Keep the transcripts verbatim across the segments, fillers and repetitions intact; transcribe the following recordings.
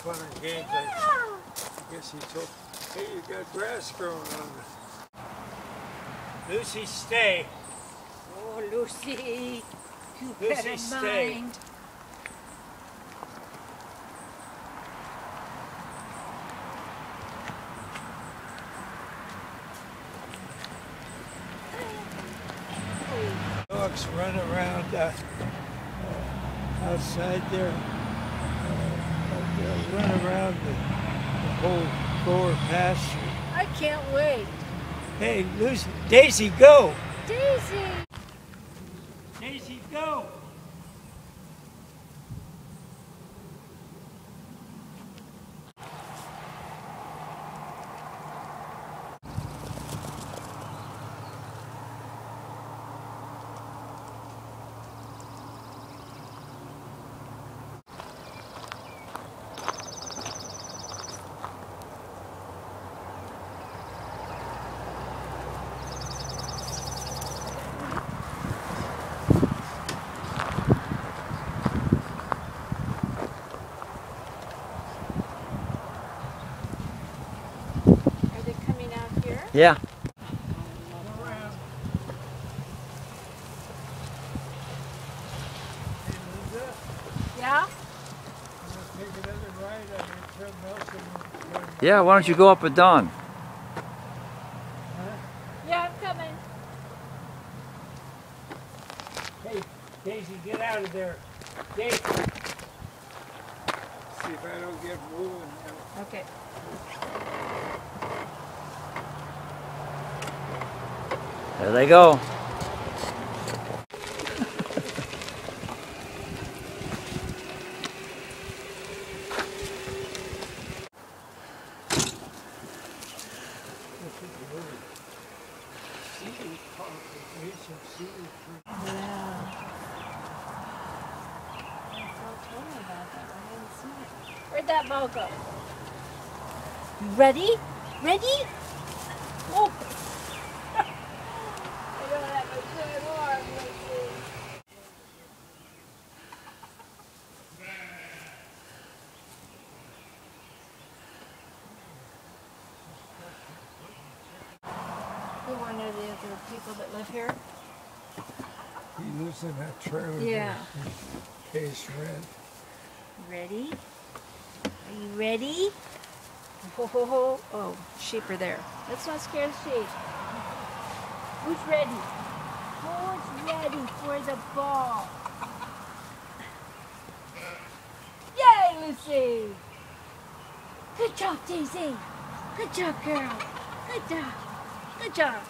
fun and games. I guess he told, hey, you got grass growing on it. Lucy, stay. Oh, Lucy, you Lucy, better stay. Mind. Dogs run around uh, uh, outside there. Uh, run around the, the whole lower pasture. I can't wait. Hey, Lucy, Daisy, go! Daisy! Daisy, go! Yeah. Yeah? Yeah, why don't you go up at dawn? Huh? Yeah, I'm coming. Hey, Daisy, get out of there. Daisy. Let's see if I don't get moving. Okay. There they go. Where'd that ball go? Ready? Ready? Oh. One of the other people that live here. He lives in that trailer. Yeah. Case rent. Ready? Are you ready? Ho ho ho! Oh, sheep are there. Let's not scare the sheep. Who's ready? Who's ready for the ball? Yay, Lucy! Good job, Daisy. Good job, girl. Good job. Good job.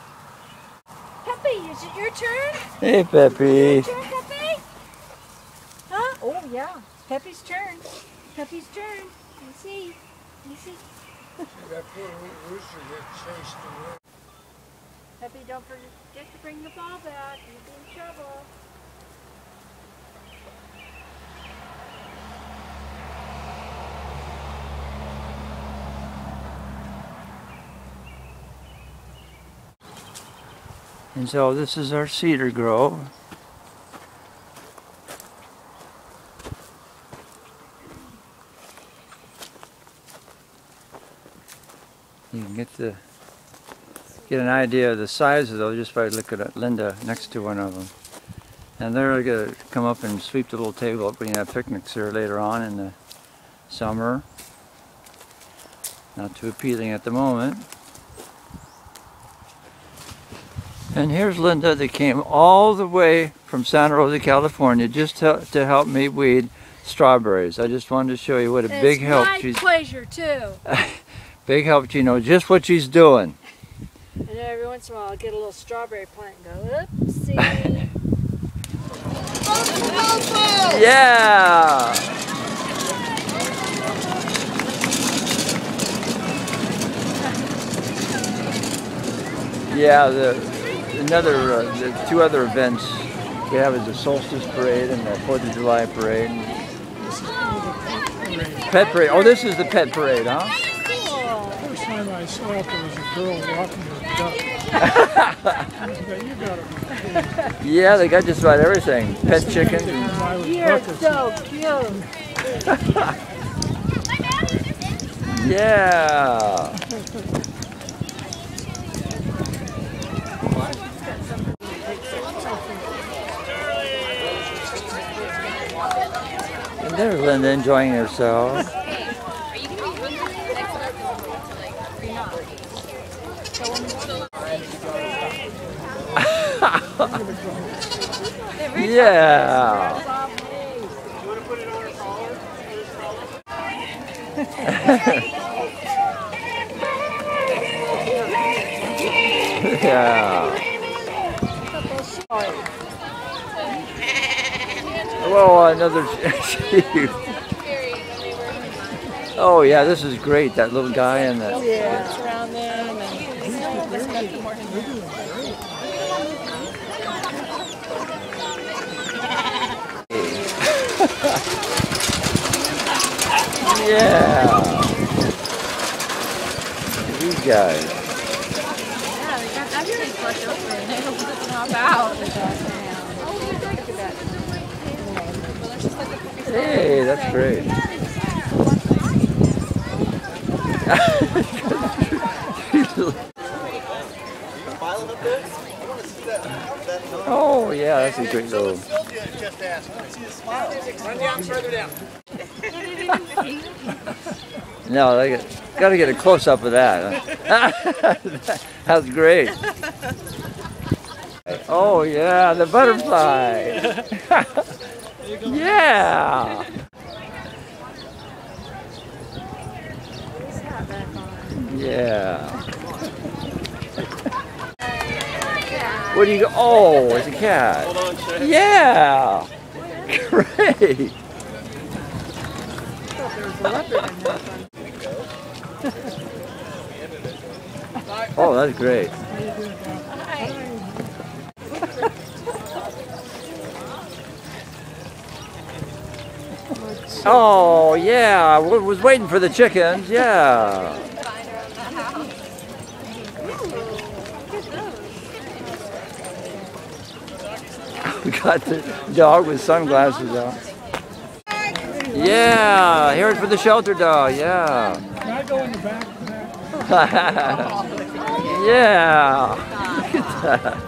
Pepe, is it your turn? Hey, Pepe. Is it your turn, Pepe? Huh? Oh, yeah. Pepe's turn. Pepe's turn. You see. You see. That poor rooster gets chased away. Pepe, don't forget to bring the ball back. You'll be in trouble. And so this is our cedar grove. You can get the get an idea of the size of those just by looking at Linda next to one of them. And they're gonna come up and sweep the little table up. We can have picnics here later on in the summer. Not too appealing at the moment. And here's Linda that came all the way from Santa Rosa, California, just to, to help me weed strawberries. I just wanted to show you what a it's big help she's... It's my pleasure, too. Big help, you know, just what she's doing. And every once in a while, I'll get a little strawberry plant and go, oopsie. Yeah! Yeah, the... Another, uh, the two other events we have is the Solstice Parade and the Fourth of July Parade. Pet Parade. Oh, this is the Pet Parade, huh? First time I saw it, there was a girl walking her duck. Yeah, they got just about everything. Pet chicken. You're so cute. Yeah. And there's Linda enjoying herself. Yeah. Yeah. Whoa, another sheep. Oh yeah, this is great. That little guy and that. Oh yeah, it's around them. Yeah. These guys. Yeah, they got that pretty flushed over and they don't hop out. Hey, that's great. Oh yeah, that's a great little. Sylvia just asked. I see the smile. Run down further down. No, they get, gotta get a close up of that. That's great. Oh yeah, the butterfly. Yeah. Yeah. What do you go? Oh, it's a cat. Yeah. Great. Oh, that's great. Oh, yeah. I was waiting for the chickens. Yeah. We got the dog with sunglasses on. Yeah, here for the shelter dog. Yeah. Can I go in the back? Yeah. Look at that.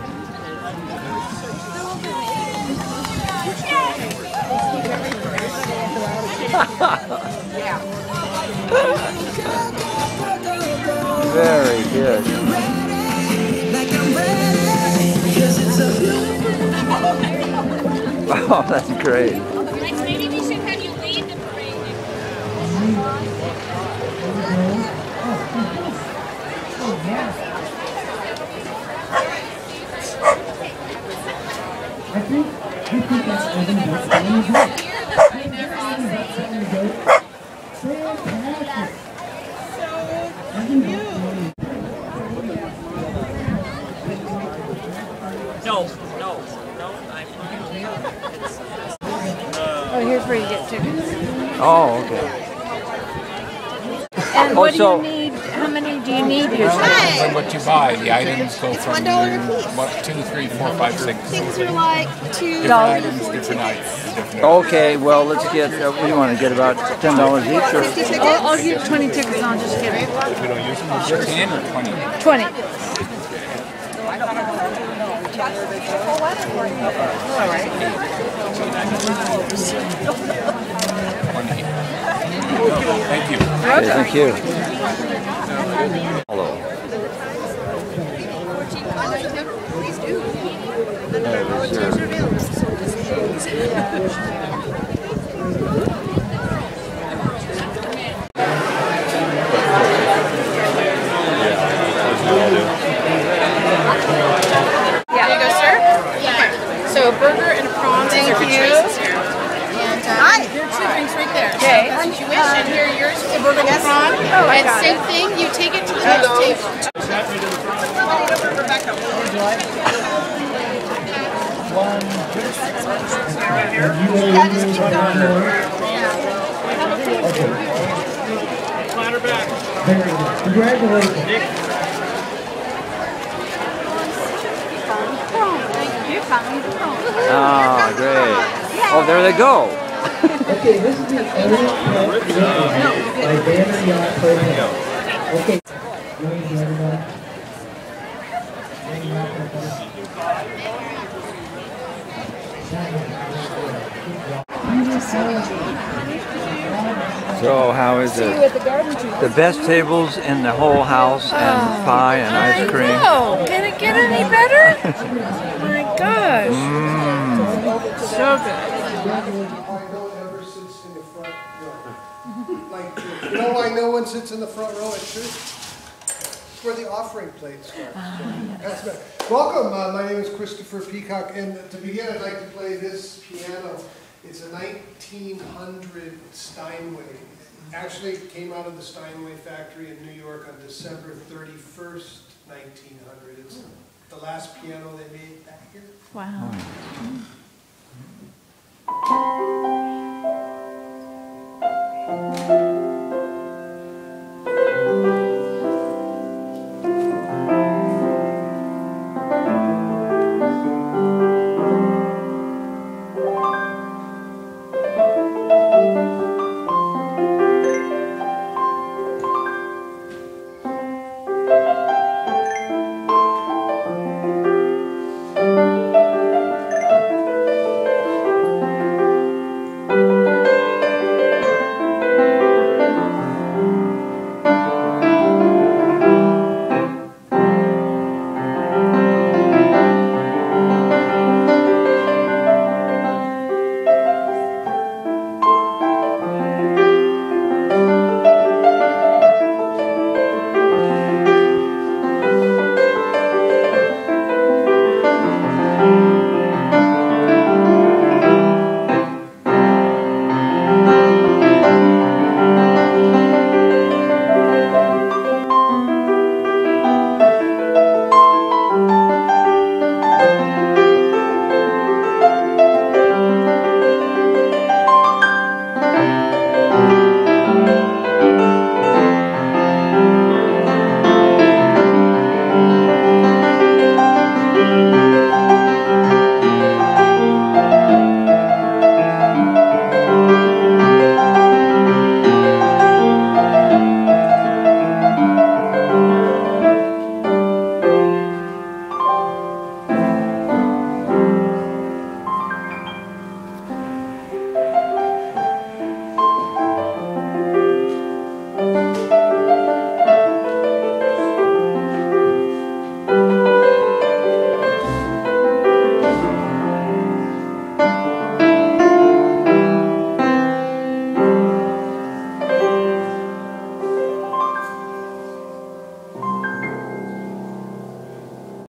Very good. Oh, that's great. I think we think that's even worth anything. No, no, no, I'm fine. Oh, here's where you get tickets. Oh, okay. And what do you need? How many do you need usually? What you buy, the items go from one dollar a piece. What, two, three, four, five, six. Things are like two dollars. Different items, different. Okay, well let's get. Uh, we want to get about ten dollars each. Or fifty tickets. I'll, I'll give twenty tickets. And I'll just give it. If we don't use them, fifteen or twenty. Twenty. All right. Thank you. Thank you. Thank you. Hello. Yeah. There you go, sir. Yeah. Okay. So a burger and a prawn. Thank you. And uh, hi. There are two drinks right there. Okay. So if you wish, and here are yours. A burger and a prawn. Oh, and same it. Thing. You take it to the next table. Yeah, just keep going. Yeah. Ladder back. Congratulations. Oh, great. Oh, there they go. Okay, this is the only club by Banner Yacht Program. Okay. So how is it? The best tables in the whole house, and oh, pie and ice cream. I know. Can it get any better? Oh my gosh. Mm. So good. Like, you know why no one sits in the front row at church? Where the offering plate starts. Uh, That's better. Welcome, uh, my name is Christopher Peacock, and to begin I'd like to play this piano. It's a nineteen hundred Steinway. It actually came out of the Steinway factory in New York on December thirty-first, nineteen hundred. It's the last piano they made back here. Wow. Mm-hmm.